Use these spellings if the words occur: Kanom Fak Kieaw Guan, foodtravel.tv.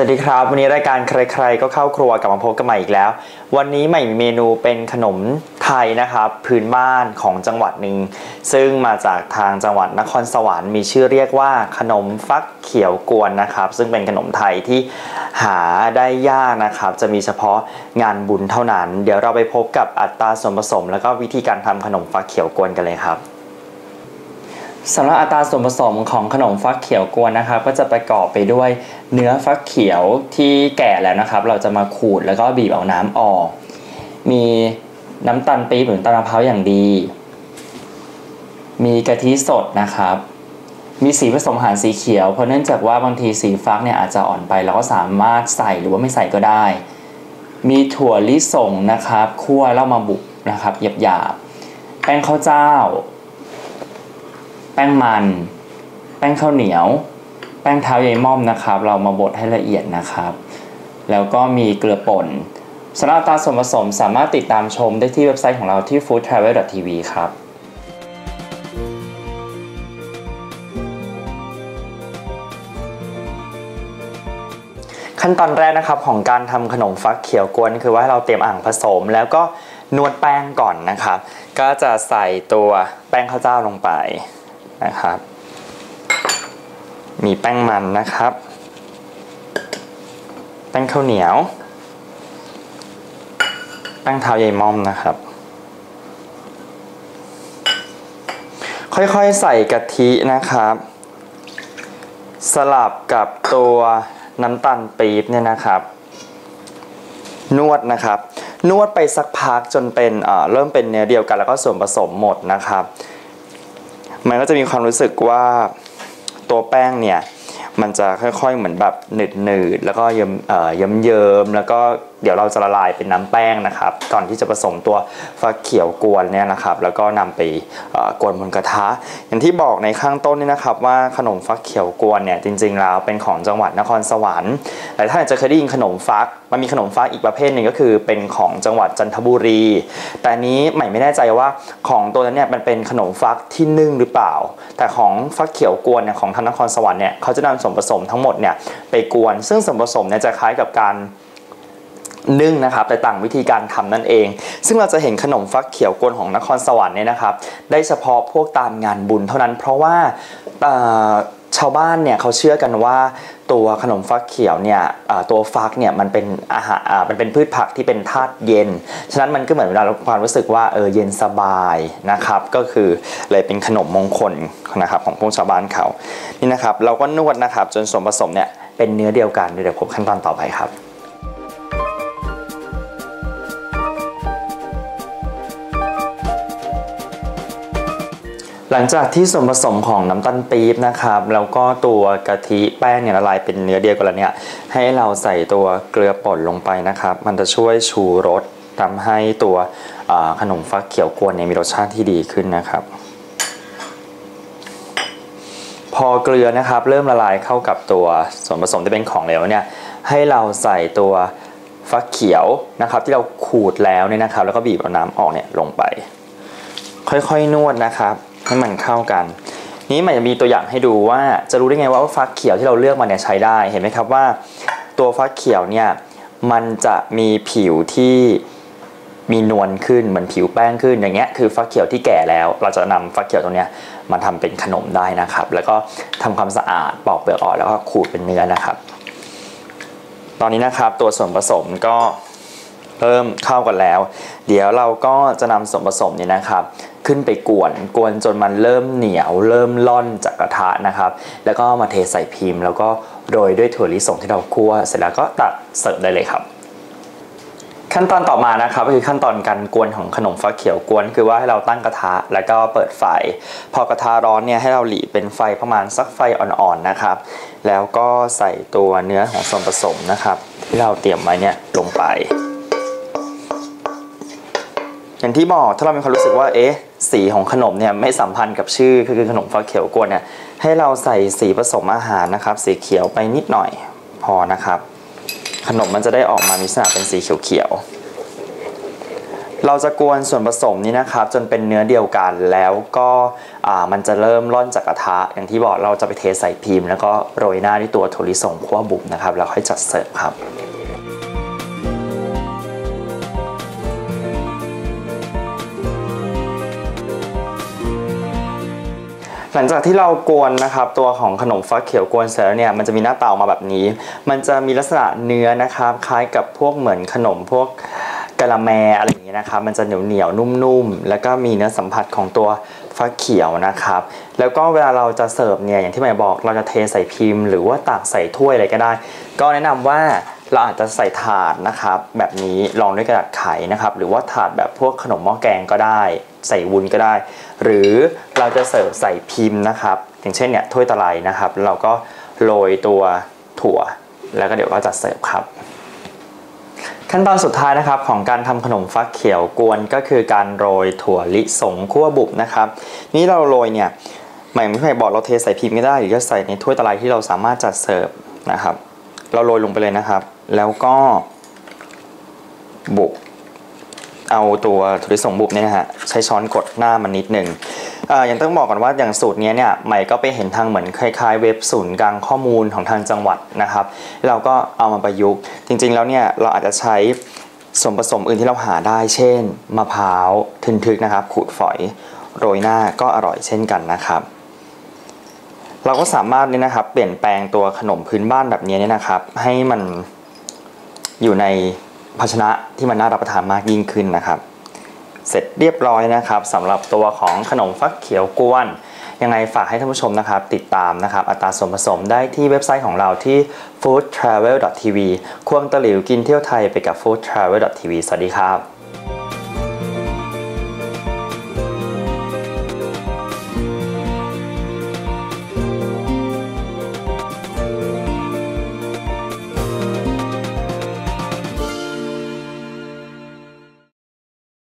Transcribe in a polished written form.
สวัสดีครับวันนี้รายการใครๆก็เข้าครัวกลับมาพบกันใหม่อีกแล้ววันนี้ใหม่มีเมนูเป็นขนมไทยนะครับพื้นบ้านของจังหวัดหนึ่งซึ่งมาจากทางจังหวัดนครสวรรค์มีชื่อเรียกว่าขนมฟักเขียวกวนนะครับซึ่งเป็นขนมไทยที่หาได้ยากนะครับจะมีเฉพาะงานบุญเท่านั้นเดี๋ยวเราไปพบกับอัตราส่วนผสมแล้วก็วิธีการทำขนมฟักเขียวกวนกันเลยครับสำหรับอัตราส่วนผสมของขนมฟักเขียวกวนนะครับก็จะประกอบไปด้วยเนื้อฟักเขียวที่แก่แล้วนะครับเราจะมาขูดแล้วก็บีบเอาน้ำออกมีน้ำตาลปี๊บหรือน้ำตาลมะพร้าวอย่างดีมีกะทิสดนะครับมีสีผสมอาหารสีเขียวเพราะเนื่องจากว่าบางทีสีฟักเนี่ยอาจจะอ่อนไปเราก็สามารถใส่หรือว่าไม่ใส่ก็ได้มีถั่วลิสงนะครับคั่วแล้วมาบุบนะครับหยาบๆแป้งข้าวเจ้าแป้งมันแป้งข้าวเหนียวแป้งเท้าใยม่อมนะครับเรามาบดให้ละเอียดนะครับแล้วก็มีเกลือป่นสำหรับอัตราส่วนผสมสามารถติดตามชมได้ที่เว็บไซต์ของเราที่ foodtravel.tv ครับขั้นตอนแรกนะครับของการทำขนมฟักเขียวกวนคือว่าเราเตรียมอ่างผสมแล้วก็นวดแป้งก่อนนะครับก็จะใส่ตัวแป้งข้าวเจ้าลงไปนะครับมีแป้งมันนะครับแป้งข้าวเหนียวแป้งเท้าใยม่อมนะครับค่อยๆใส่กะทินะครับสลับกับตัวน้ำตาลปี๊บเนี่ยนะครับนวดนะครับนวดไปสักพักจนเป็นเริ่มเป็นเนื้อเดียวกันแล้วก็ส่วนผสมหมดนะครับมันก็จะมีความรู้สึกว่าตัวแป้งเนี่ยมันจะค่อยๆเหมือนแบบหนืดๆแล้วก็เยิ้มๆแล้วก็เดี๋ยวเราจะละลายเป็นน้ำแป้งนะครับก่อนที่จะผสมตัวฟักเขียวกวนเนี่ยนะครับแล้วก็นำไปกวนบนกระทะอย่างที่บอกในข้างต้นนี่นะครับว่าขนมฟักเขียวกวนเนี่ยจริงๆแล้วเป็นของจังหวัดนครสวรรค์หลายท่านอาจจะเคยได้ยินขนมฟักมันมีขนมฟักอีกประเภทหนึ่งก็คือเป็นของจังหวัดจันทบุรีแต่นี้ใหม่ไม่แน่ใจว่าของตัวนั้นเนี่ยมันเป็นขนมฟักที่นึ่งหรือเปล่าแต่ของฟักเขียวกวนเนี่ยของทางนครสวรรค์เนี่ยเขาจะนำส่วนผสมทั้งหมดเนี่ยไปกวนซึ่งส่วนผสมเนี่ยจะคล้ายกับการนึ่งนะครับแต่ต่างวิธีการทำนั่นเองซึ่งเราจะเห็นขนมฟักเขียวกวนของนครสวรรค์เนี่ยนะครับได้เฉพาะพวกตามงานบุญเท่านั้นเพราะว่าชาวบ้านเนี่ยเขาเชื่อกันว่าตัวขนมฟักเขียวเนี่ยตัวฟักเนี่ยมันเป็นอาหารมันเป็นพืชผักที่เป็นธาตุเย็นฉะนั้นมันก็เหมือนเวลาเราความรู้สึกว่าเย็นสบายนะครับก็คือเลยเป็นขนมมงคลนะครับของพวกชาวบ้านเขานี่นะครับเราก็นวดนะครับจนส่วนผสมเนี่ยเป็นเนื้อเดียวกันเดี๋ยวพบขั้นตอนต่อไปครับหลังจากที่ส่วนผสมของน้ำตาลปี๊บนะครับแล้วก็ตัวกะทิแป้งเนี่ยละลายเป็นเนื้อเดียวกันแล้วเนี่ยให้เราใส่ตัวเกลือป่นลงไปนะครับมันจะช่วยชูรสทำให้ตัวขนมฟักเขียวกวนเนี่ยมีรสชาติที่ดีขึ้นนะครับพอเกลือนะครับเริ่มละลายเข้ากับตัวส่วนผสมที่เป็นของเหลวเนี่ยให้เราใส่ตัวฟักเขียวนะครับที่เราขูดแล้วเนี่ยนะครับแล้วก็บีบเอาน้ำออกเนี่ยลงไปค่อยๆนวดนะครับให้มันเข้ากันนี้มันจะมีตัวอย่างให้ดูว่าจะรู้ได้ไงว่าฟักเขียวที่เราเลือกมาเนี่ยใช้ได้เห็นไหมครับว่าตัวฟักเขียวเนี่ยมันจะมีผิวที่มีนวลขึ้นเหมือนผิวแป้งขึ้นอย่างเงี้ยคือฟักเขียวที่แก่แล้วเราจะนำฟักเขียวตัวเนี้ยมาทำเป็นขนมได้นะครับแล้วก็ทำความสะอาดปอกเปลือกออกแล้วก็ขูดเป็นเนื้อนะครับตอนนี้นะครับตัวส่วนผสมก็เริ่มเข้ากันแล้วเดี๋ยวเราก็จะนำส่วนผสมนี้นะครับขึ้นไปกวนจนมันเริ่มเหนียวเริ่มล่อนจากกระทะนะครับแล้วก็มาเทใส่พิมพ์แล้วก็โรยด้วยถั่วลิสงที่เราคั่วเสร็จแล้วก็ตักเสิร์ฟได้เลยครับขั้นตอนต่อมานะครับก็คือขั้นตอนการกวนของขนมฟักเขียวกวนคือว่าให้เราตั้งกระทะแล้วก็เปิดไฟพอกระทะร้อนเนี่ยให้เราหลีเป็นไฟประมาณสักไฟอ่อนๆนะครับแล้วก็ใส่ตัวเนื้อของส่วนผสมนะครับที่เราเตรียมไว้เนี่ยลงไปอย่างที่บอกถ้าเรามีความรู้สึกว่าสีของขนมเนี่ยไม่สัมพันธ์กับชื่อคือขนมฟักเขียวกวนเนี่ยให้เราใส่สีผสมอาหารนะครับสีเขียวไปนิดหน่อยพอนะครับขนมมันจะได้ออกมามีลักษณะเป็นสีเขียวๆ เราจะกวนส่วนผสมนี้นะครับจนเป็นเนื้อเดียวกันแล้วก็มันจะเริ่มร่อนจากกระทะอย่างที่บอกเราจะไปเทใส่พิมพ์แล้วก็โรยหน้าด้วยตัวถั่วลิสงคั่วบุบนะครับแล้วค่อยจัดเสิร์ฟครับหลังจากที่เรากวนนะครับตัวของขนมฟักเขียวกวนเสร็จแล้วเนี่ยมันจะมีหน้าตาออกมาแบบนี้มันจะมีลักษณะเนื้อนะครับคล้ายกับพวกเหมือนขนมพวกกะละแมอะไรอย่างเงี้ยนะครับมันจะเหนียวนุ่มๆแล้วก็มีเนื้อสัมผัสของตัวฟักเขียวนะครับแล้วก็เวลาเราจะเสิร์ฟเนี่ยอย่างที่หมายบอกเราจะเทใส่พิมพ์หรือว่าตักใส่ถ้วยอะไรก็ได้ก็แนะนำว่าเราอาจจะใส่ถาดนะครับแบบนี้รองด้วยกระดาษไขนะครับหรือว่าถาดแบบพวกขนมหม้อแกงก็ได้ใส่วุ้นก็ได้หรือเราจะเสิร์ฟใส่พิมพ์นะครับอย่างเช่นเนี่ยถ้วยตะไลนะครับเราก็โรยตัวถั่วแล้วก็เดี๋ยวก็จะเสิร์ฟครับขั้นตอนสุดท้ายนะครับของการทำขนมฟักเขียวกวนก็คือการโรยถั่วลิสงคั่วบุบนะครับนี่เราโรยเนี่ยไม่บอกเราเทใส่พิมพ์ก็ได้หรือจะใส่ในถ้วยตะไลที่เราสามารถจัดเสิร์ฟนะครับเราโรยลงไปเลยนะครับแล้วก็บุบเอาตัวถั่วลิสงบุบเนี่ยนะฮะใช้ช้อนกดหน้ามันนิดหนึ่งยังต้องบอกก่อนว่าอย่างสูตรนี้เนี่ยใหม่ก็ไปเห็นทางเหมือนคล้ายๆเว็บศูนย์กลางข้อมูลของทางจังหวัดนะครับเราก็เอามาประยุกต์จริงๆแล้วเนี่ยเราอาจจะใช้ส่วนผสมอื่นที่เราหาได้เช่นมะพร้าวทึกๆนะครับขูดฝอยโรยหน้าก็อร่อยเช่นกันนะครับเราก็สามารถเนี่ยนะครับเปลี่ยนแปลงตัวขนมพื้นบ้านแบบนี้เนี่ยนะครับให้มันอยู่ในภาชนะที่มันน่ารับประทานมากยิ่งขึ้นนะครับเสร็จเรียบร้อยนะครับสำหรับตัวของขนมฟักเขียวกวนยังไงฝากให้ท่านผู้ชมนะครับติดตามนะครับอัตราส่วนผสมได้ที่เว็บไซต์ของเราที่ foodtravel.tv ควงตะหลิวกินเที่ยวไทยไปกับ foodtravel.tv สวัสดีครับ